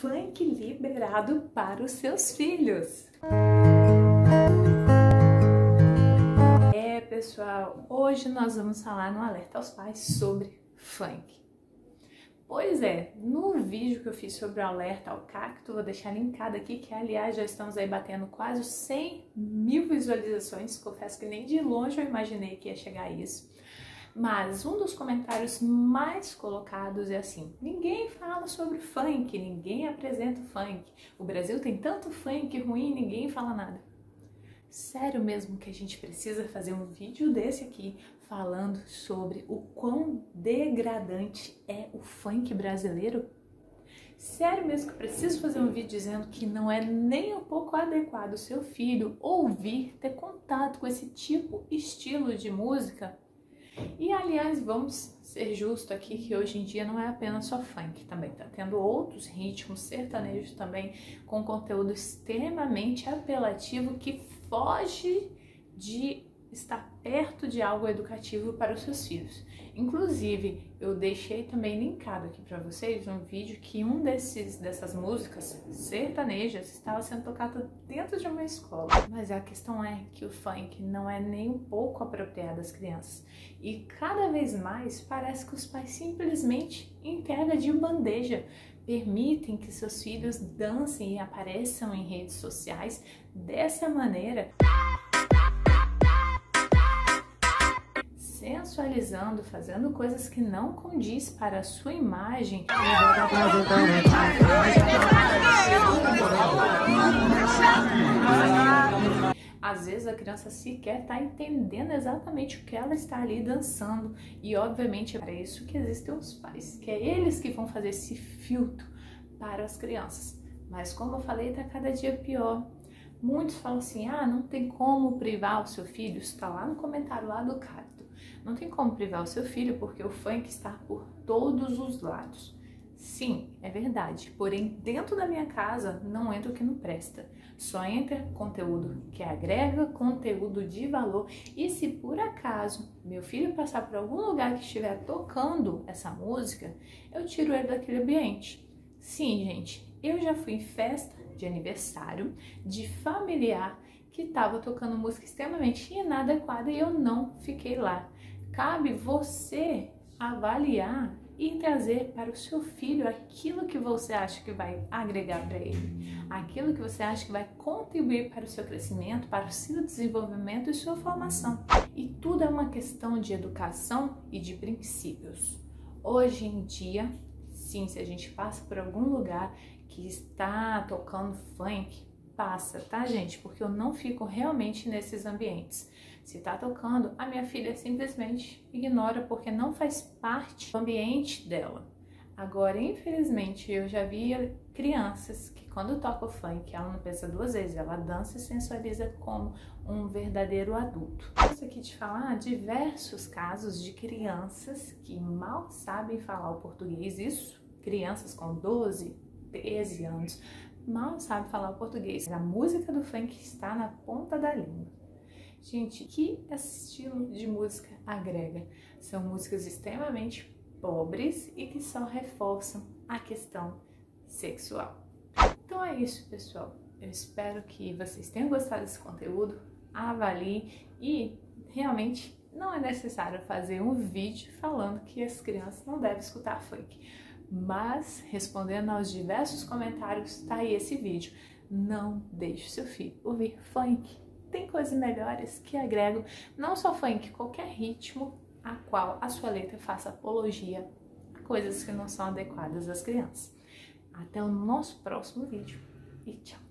funk liberado para os seus filhos. É, pessoal, hoje nós vamos falar no Alerta aos Pais sobre funk. Pois é, no vídeo que eu fiz sobre o alerta ao cacto, vou deixar linkado aqui, que aliás já estamos aí batendo quase 100 mil visualizações, confesso que nem de longe eu imaginei que ia chegar a isso. Mas um dos comentários mais colocados é assim: ninguém fala sobre funk, ninguém apresenta o funk. O Brasil tem tanto funk ruim, ninguém fala nada. Sério mesmo que a gente precisa fazer um vídeo desse aqui falando sobre o quão degradante é o funk brasileiro? Sério mesmo que eu preciso fazer um vídeo dizendo que não é nem um pouco adequado seu filho ouvir, ter contato com esse tipo, estilo de música? E aliás, vamos ser justos aqui que hoje em dia não é apenas só funk, também tá tendo outros ritmos sertanejos também com conteúdo extremamente apelativo que foge de estar perto de algo educativo para os seus filhos. Inclusive, eu deixei também linkado aqui para vocês um vídeo que dessas músicas sertanejas estava sendo tocado dentro de uma escola. Mas a questão é que o funk não é nem um pouco apropriado às crianças. E cada vez mais parece que os pais simplesmente entregam de bandeja, permitem que seus filhos dancem e apareçam em redes sociais dessa maneira, sensualizando, fazendo coisas que não condiz para a sua imagem. Às vezes a criança sequer está entendendo exatamente o que ela está ali dançando. E obviamente é para isso que existem os pais, que é eles que vão fazer esse filtro para as crianças. Mas como eu falei, está cada dia pior. Muitos falam assim: ah, não tem como privar o seu filho, está lá no comentário lá do Cato, não tem como privar o seu filho porque o funk está por todos os lados. Sim, é verdade, porém dentro da minha casa não entra o que não presta, só entra conteúdo que agrega, conteúdo de valor. E se por acaso meu filho passar por algum lugar que estiver tocando essa música, eu tiro ele daquele ambiente. Sim, gente, eu já fui em festa de aniversário de familiar que estava tocando música extremamente inadequada e eu não fiquei lá. Cabe você avaliar e trazer para o seu filho aquilo que você acha que vai agregar para ele, aquilo que você acha que vai contribuir para o seu crescimento, para o seu desenvolvimento e sua formação. E tudo é uma questão de educação e de princípios. Hoje em dia, sim, se a gente passa por algum lugar que está tocando funk, passa, tá, gente? Porque eu não fico realmente nesses ambientes. Se tá tocando, a minha filha simplesmente ignora porque não faz parte do ambiente dela. Agora, infelizmente, eu já vi crianças que quando toca o funk, ela não pensa duas vezes, ela dança e sensualiza como um verdadeiro adulto. Posso aqui te falar diversos casos de crianças que mal sabem falar o português, isso, crianças com 12, 13 anos, mal sabem falar o português. A música do funk está na ponta da língua. Gente, que estilo de música agrega? São músicas extremamente pobres e que só reforçam a questão sexual. Então é isso, pessoal. Eu espero que vocês tenham gostado desse conteúdo, avaliem, e realmente não é necessário fazer um vídeo falando que as crianças não devem escutar funk. Mas, respondendo aos diversos comentários, tá aí esse vídeo. Não deixe seu filho ouvir funk. Tem coisas melhores que agregam, não só funk, qualquer ritmo a qual a sua letra faça apologia a coisas que não são adequadas às crianças. Até o nosso próximo vídeo e tchau!